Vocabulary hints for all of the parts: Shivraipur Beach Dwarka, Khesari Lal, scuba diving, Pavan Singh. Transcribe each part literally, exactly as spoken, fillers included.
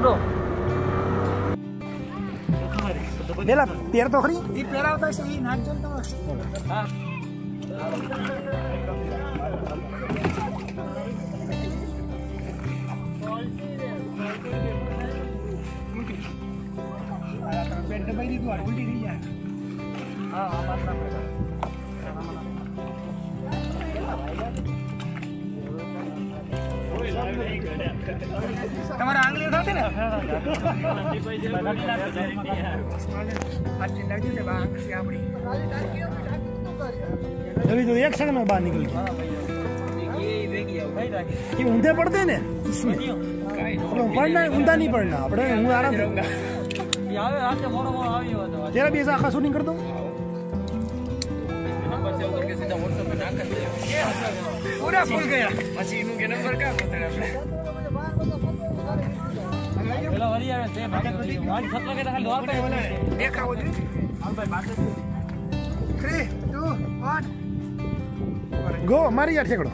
छोड़ो मेला पैर तो खरी ये पैर होता है सही नाक जलता है। हां पेट दबाई दी तो उल्टी नहीं है। हां बात ना पड़ेगा तुम्हारा आंगली उठाते ना तभी तो एक सेकंड में बाहर निकल गई। ऊंधे पड़ते ना इसमें पढ़ना ऊंधा नहीं पड़ना अपने आराम से। तेरा भी ऐसा खास नहीं कर दो पूरा फूल गया मशीनों के नंबर का देखा वो थ्री टू वन गो मारी यार ठेकड़ो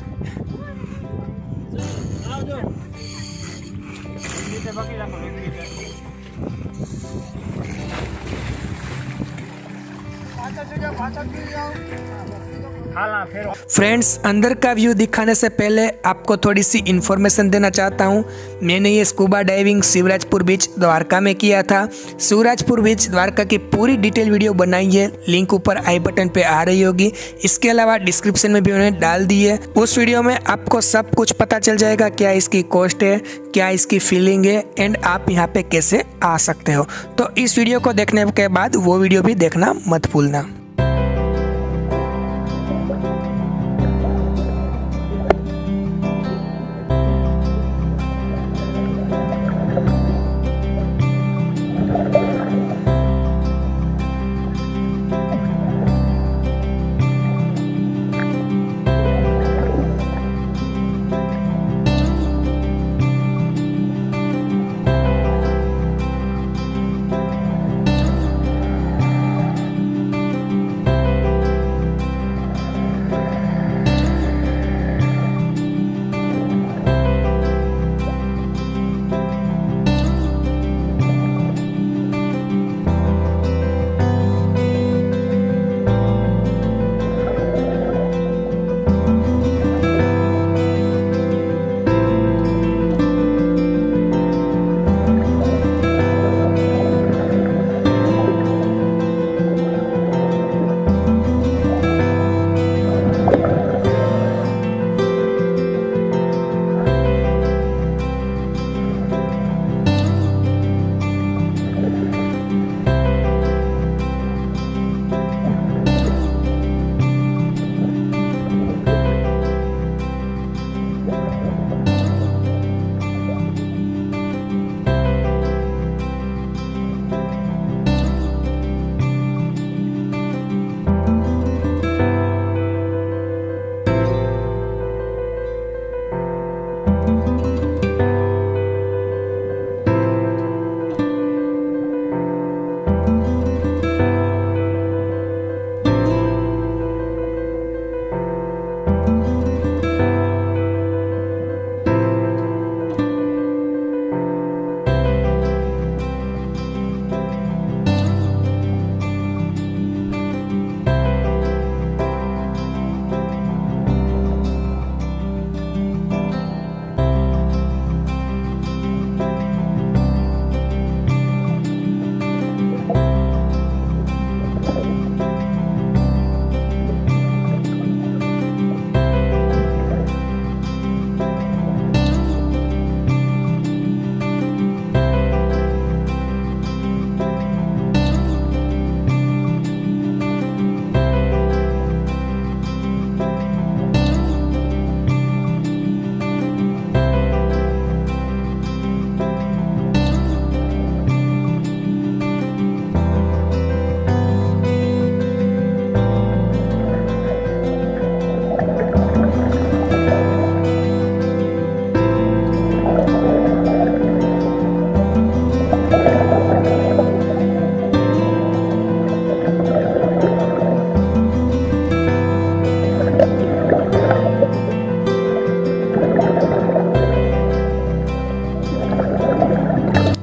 फ्रेंड्स अंदर का व्यू दिखाने से पहले आपको थोड़ी सी इन्फॉर्मेशन देना चाहता हूँ। मैंने ये scuba diving Shivrajpur beach Dwarka में किया था। शिवराजपुर बीच द्वारका की पूरी डिटेल वीडियो बनाई है, लिंक ऊपर आई बटन पे आ रही होगी। इसके अलावा डिस्क्रिप्शन में भी मैंने डाल दी है। उस वीडियो में आपको सब कुछ पता चल जाएगा, क्या इसकी कॉस्ट है, क्या इसकी फीलिंग है एंड आप यहाँ पे कैसे आ सकते हो। तो इस वीडियो को देखने के बाद वो वीडियो भी देखना मत भूलना।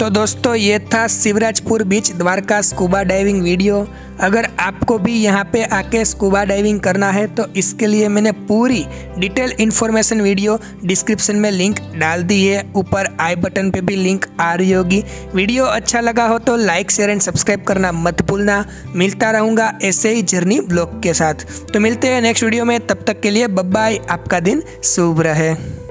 तो दोस्तों ये था Shivrajpur beach Dwarka scuba diving video. अगर आपको भी यहाँ पे आके स्कूबा डाइविंग करना है तो इसके लिए मैंने पूरी डिटेल इन्फॉर्मेशन वीडियो डिस्क्रिप्शन में लिंक डाल दी है, ऊपर आई बटन पे भी लिंक आ रही होगी। वीडियो अच्छा लगा हो तो लाइक शेयर एंड सब्सक्राइब करना मत भूलना। मिलता रहूँगा ऐसे ही जर्नी ब्लॉग के साथ, तो मिलते हैं नेक्स्ट वीडियो में। तब तक के लिए बाय बाय, आपका दिन शुभ रहे।